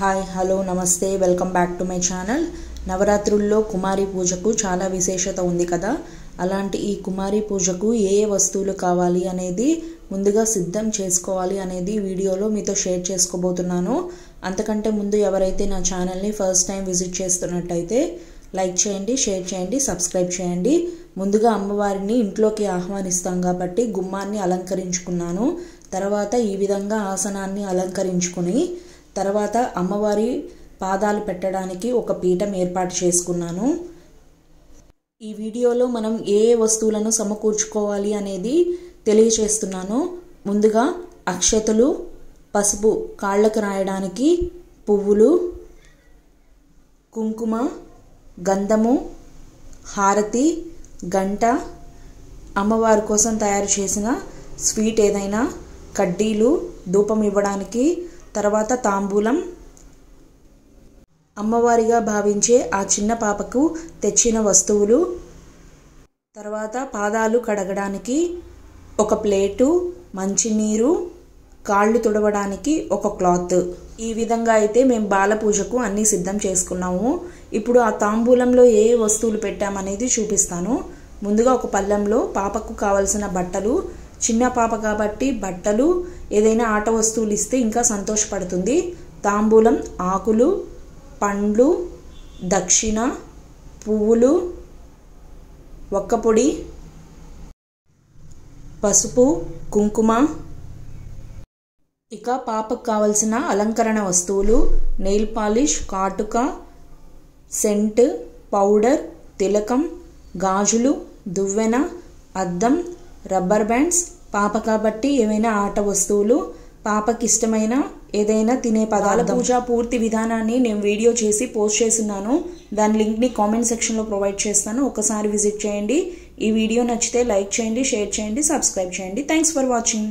Hi hello నమస్తే welcome back to my channel. నవరాత్రుల్లో కుమారి పూజకు చాలా విశేషత ఉంది కదా, అలాంటి ఈ కుమారి పూజకు ఏ ఏ వస్తువులు కావాలి అనేది ముందుగా సిద్ధం చేసుకోవాలి అనేది వీడియోలో మీతో షేర్ చేసుకోబోతున్నాను. అంతకంటే ముందు ఎవరైతే నా ఛానల్ని ఫస్ట్ టైం విజిట్ చేస్తున్నట్టయితే లైక్ చేయండి, షేర్ చేయండి, సబ్స్క్రైబ్ చేయండి. ముందుగా అమ్మవారిని ఇంట్లోకి ఆహ్వానిస్తాం కాబట్టి గుమ్మాన్ని అలంకరించుకున్నాను. తర్వాత ఈ విధంగా ఆసనాన్ని అలంకరించుకుని తర్వాత అమ్మవారి పాదాలు పెట్టడానికి ఒక పీఠం ఏర్పాటు చేసుకున్నాను. ఈ వీడియోలో మనం ఏ వస్తువులను సమకూర్చుకోవాలి అనేది తెలియచేస్తున్నాను. ముందుగా అక్షతలు, పసుపు కాళ్ళకు రాయడానికి, పువ్వులు, కుంకుమ, గంధము, హారతి, గంట, అమ్మవారి కోసం తయారు చేసిన స్వీట్ ఏదైనా, కడ్డీలు ధూపం ఇవ్వడానికి, తర్వాత తాంబూలం, అమ్మవారిగా భావించే ఆ చిన్న పాపకు తెచ్చిన వస్తువులు, తర్వాత పాదాలు కడగడానికి ఒక ప్లేటు, మంచినీరు, కాళ్ళు తుడవడానికి ఒక క్లాత్. ఈ విధంగా అయితే మేము బాలపూజకు అన్నీ సిద్ధం చేసుకున్నాము. ఇప్పుడు ఆ తాంబూలంలో ఏ వస్తువులు పెట్టామనేది చూపిస్తాను. ముందుగా ఒక పళ్ళెంలో పాపకు కావలసిన బట్టలు, చిన్న పాప కాబట్టి బట్టలు, ఏదైనా ఆట వస్తువులు ఇస్తే ఇంకా సంతోషపడుతుంది. తాంబూలం, ఆకులు, పండ్లు, దక్షిణ, పువ్వులు, ఒక్కపొడి, పసుపు, కుంకుమ. ఇక పాపకు కావలసిన అలంకరణ వస్తువులు నెయిల్ పాలిష్, కాటుక, సెంట్ పౌడర్, తిలకం, గాజులు, దువ్వెన, అద్దం, రబ్బర్ బ్యాండ్స్, పాప కాబట్టి ఏమైనా ఆట వస్తువులు, పాపకి ఇష్టమైన ఏదైనా తినే పదార్థం. పూజ పూర్తి విధానాన్ని నేను వీడియో చేసి పోస్ట్ చేస్తున్నాను. దాని లింక్ని కామెంట్ సెక్షన్లో ప్రొవైడ్ చేస్తాను, ఒకసారి విజిట్ చేయండి. ఈ వీడియో నచ్చితే లైక్ చేయండి, షేర్ చేయండి, సబ్స్క్రైబ్ చేయండి. Thanks for watching.